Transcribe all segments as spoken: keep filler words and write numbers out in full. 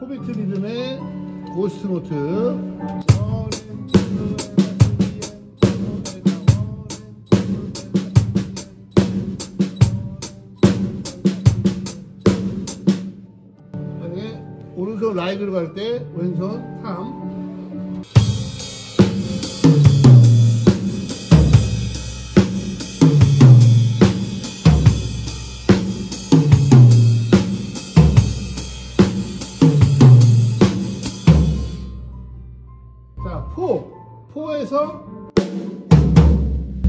포비트 리듬의 고스트 노트. 오른손 라이드로 갈 때 왼손 삼. 자, 포. 포에서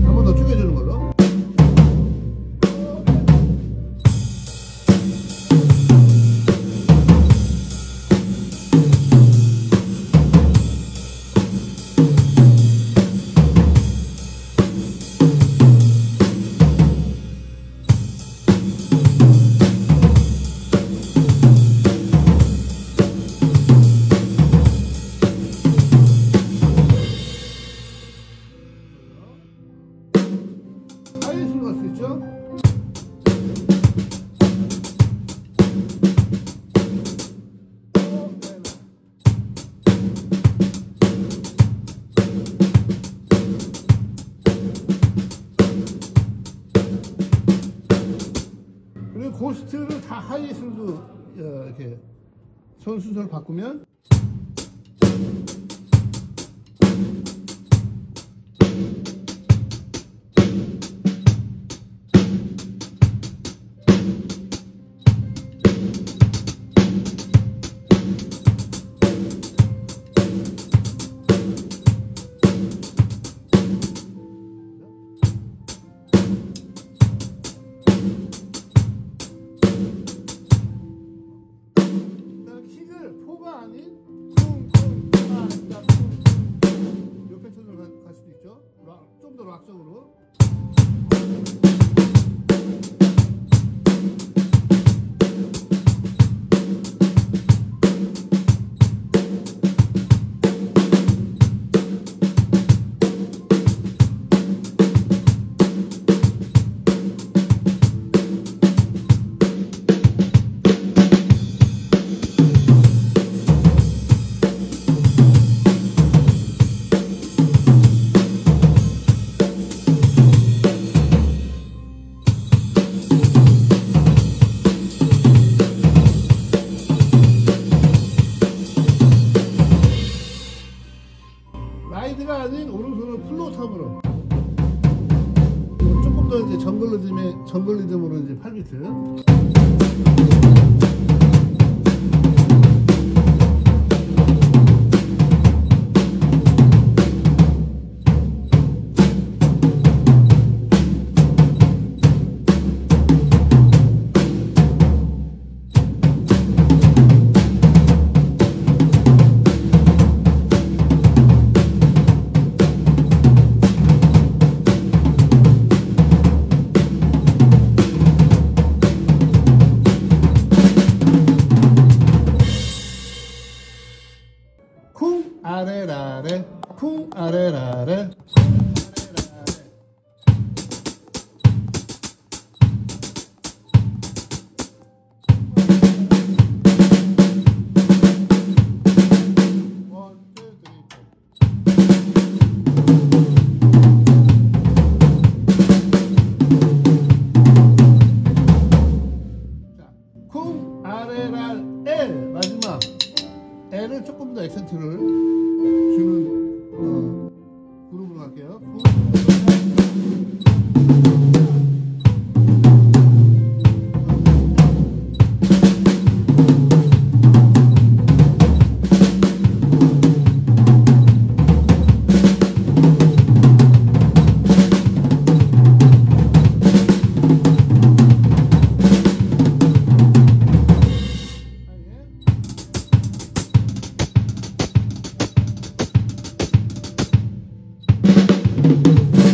한 번 더 쪼개주는 걸로. 하이에스로 갈 수 있죠? 그리고 고스트를 다 하이에스로도 이렇게 손 순서를 바꾸면 락적으로. 라이드가 아닌 오른손을 플로탑으로, 조금 더 이제 정글 리듬의 정글 리듬으로 이제 팔 비트. 아레라레 쿵 아레라레 쿵 아레라레 마지막 L을 조금 더 액센트를 주는 어, 그룹으로 갈게요. Thank you.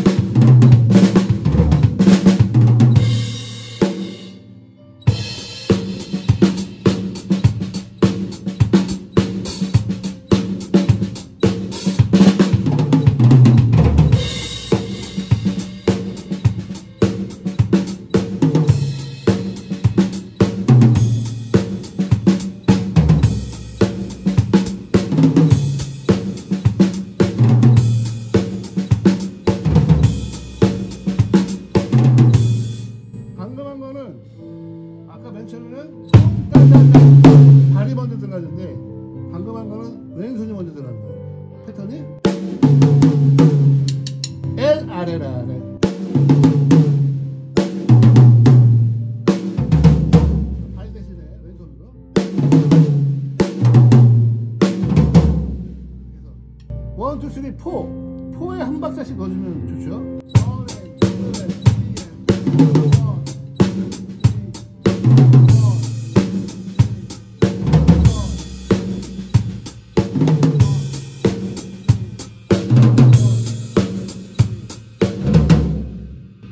원투쓰리 포 포에 한 박자씩 넣어주면 좋죠.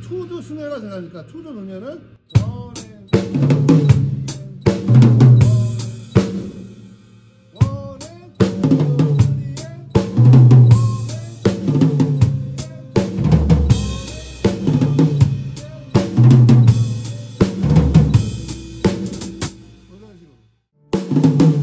투도 순회가 되나니까 투도 넣으면은 이런 식으로.